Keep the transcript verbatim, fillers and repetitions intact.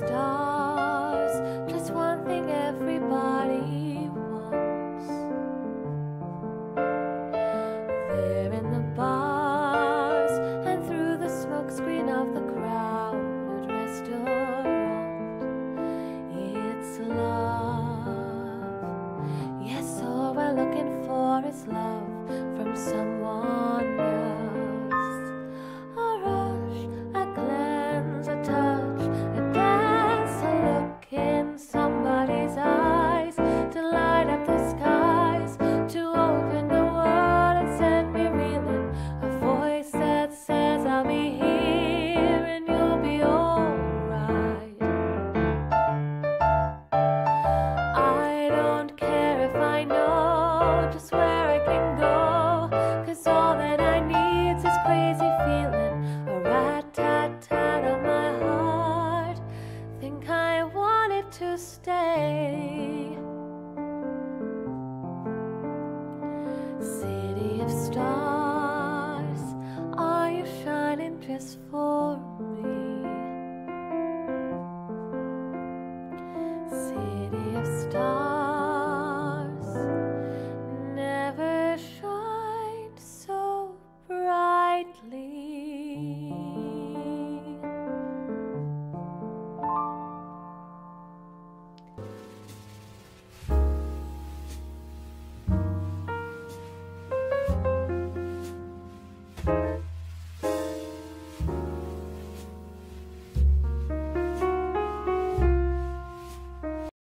stars.